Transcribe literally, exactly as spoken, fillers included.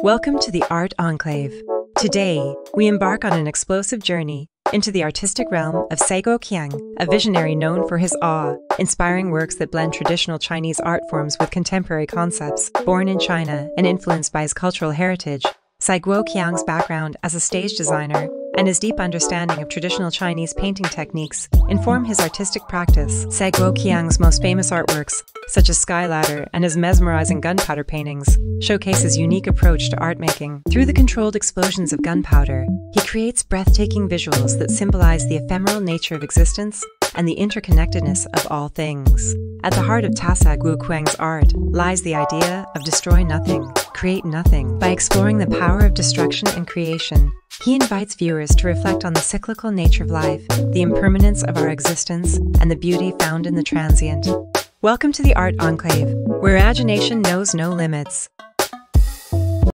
Welcome to the Art Enclave. Today, we embark on an explosive journey into the artistic realm of Cai Guo-Qiang, a visionary known for his awe, inspiring works that blend traditional Chinese art forms with contemporary concepts. Born in China and influenced by his cultural heritage, Cai Guo-Qiang's background as a stage designer and his deep understanding of traditional Chinese painting techniques inform his artistic practice. Cai Guo-Qiang's most famous artworks, such as Sky Ladder and his mesmerizing gunpowder paintings, showcase his unique approach to art making. Through the controlled explosions of gunpowder, he creates breathtaking visuals that symbolize the ephemeral nature of existence and the interconnectedness of all things. At the heart of Cai Guo-Qiang's art lies the idea of destroy nothing, create nothing. By exploring the power of destruction and creation, he invites viewers to reflect on the cyclical nature of life, the impermanence of our existence, and the beauty found in the transient. Welcome to the Art Enclave, where imagination knows no limits.